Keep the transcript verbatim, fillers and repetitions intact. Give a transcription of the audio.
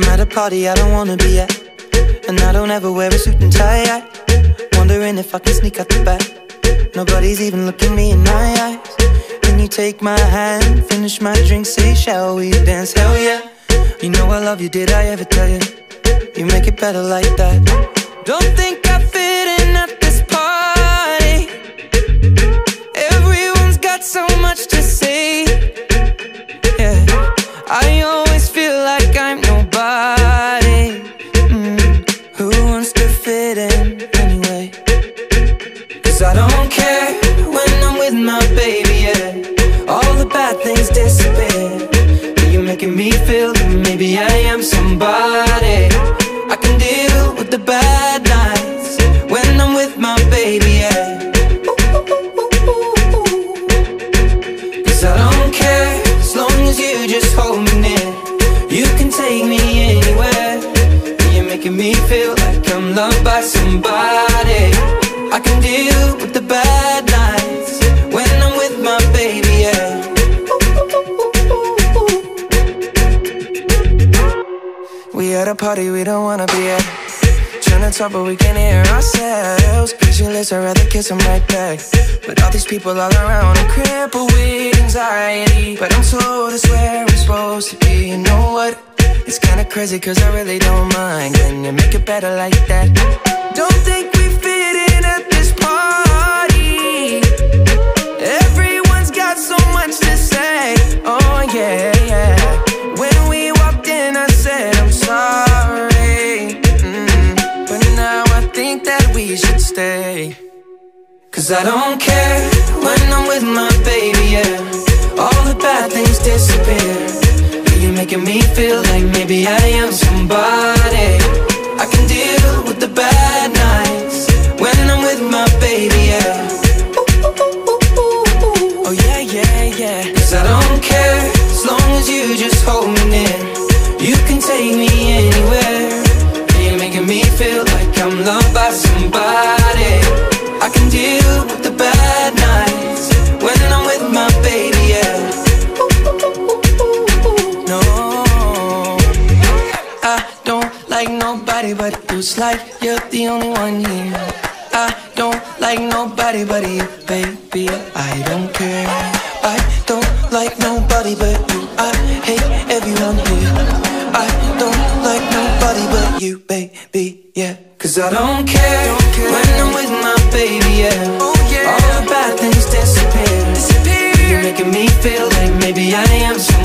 I'm at a party I don't wanna be at, and I don't ever wear a suit and tie at. Wondering if I can sneak out the back. Nobody's even looking me in my eyes. Can you take my hand, finish my drink, say shall we dance? Hell yeah. You know I love you, did I ever tell you? You make it better like that. Don't think I fit in at this party. Everyone's got so much to say. Yeah, I always feel like I'm nobody. mm. Who wants to fit in anyway? Cause I don't care when I'm with my baby, yeah. All the bad things disappear. You're making me feel that maybe I am somebody. I can deal with the bad nights when I'm with my baby, yeah. Ooh. Cause I don't care as long as you just hold me near. You can take me anywhere. You're making me feel like I'm loved by somebody. I can deal with the bad nights when I'm with my baby, yeah. We at a party we don't wanna be at. Trying to talk but we can't hear ourselves. Pictureless, I'd rather kiss them right back. But all these people all around, I'm crippled with anxiety. But I'm told it's where I'm supposed to be. You know what? It's kinda crazy cause I really don't mind. Can you make it better like that? Don't think we fit in at this party. Everyone's got so much to say. Oh yeah, yeah. When we walked in I said I'm sorry, mm-hmm. but now I think that we should stay. Cause I don't care when I'm with my baby, yeah. All the bad things disappear. You're making me feel like maybe I am somebody. I can deal with the bad nights when I'm with my baby, yeah. Ooh, ooh, ooh, ooh, ooh. Oh yeah, yeah, yeah. Cause I don't care as long as you just hold me near. You can take me anywhere. You're making me feel like I'm loved by somebody. I can deal with the bad nights when I'm with my baby, yeah. No, I don't like nobody but you. It's like you're the only one here. I don't like nobody but you, baby. I don't care. I don't like nobody but you. I hate everyone here. I don't like nobody but you, baby, yeah. Cause I don't care, don't care when I'm with my baby, yeah. Oh, yeah. All the bad things disappear. disappear You're making me feel like maybe I am something.